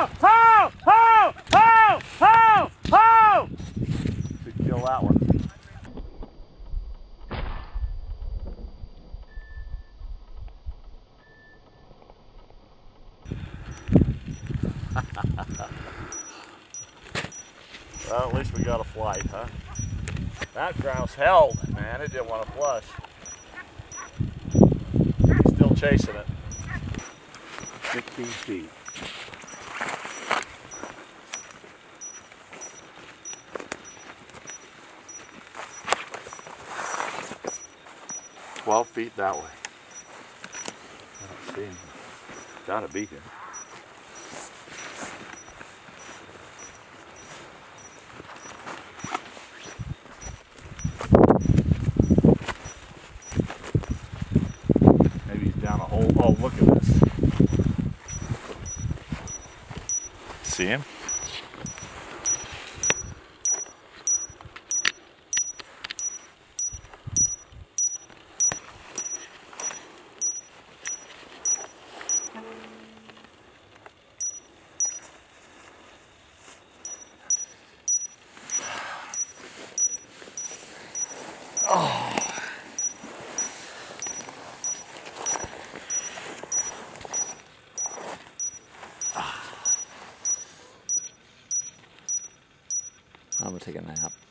Ho! Should kill that one. Well, at least we got a flight, huh? That grouse held, man. It didn't want to flush. Still chasing it. 15 feet. Feet that way. I don't see him. Gotta be here. Maybe he's down a hole. Oh, look at this. See him? I'm gonna take a nap.